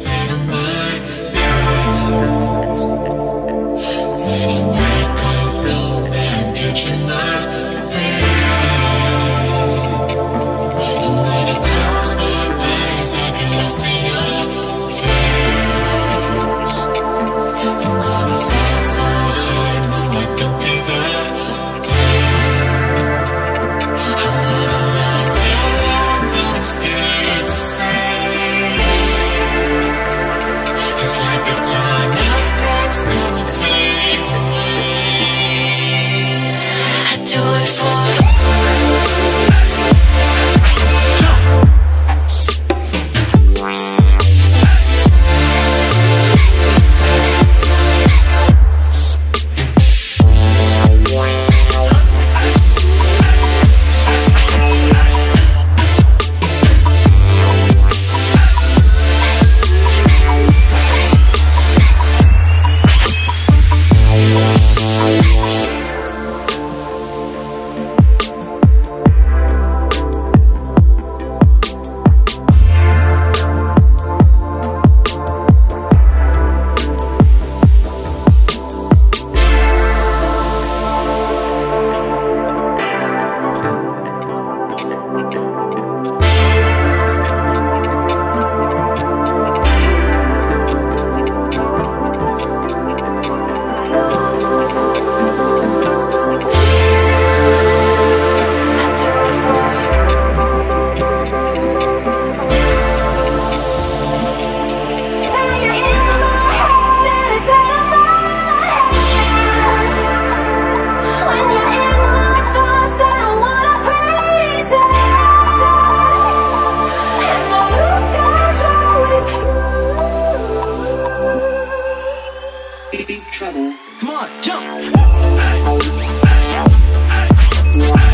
inside of my head. When I wake up alone, I picture my bed. And when I close my eyes, I can listen to your fears. I'm gonna fall so high, no I don't give a damn. I wanna love you, but I'm scared to say. It's like a ton of bricks that will fade away. I do it for trouble. Come on, jump!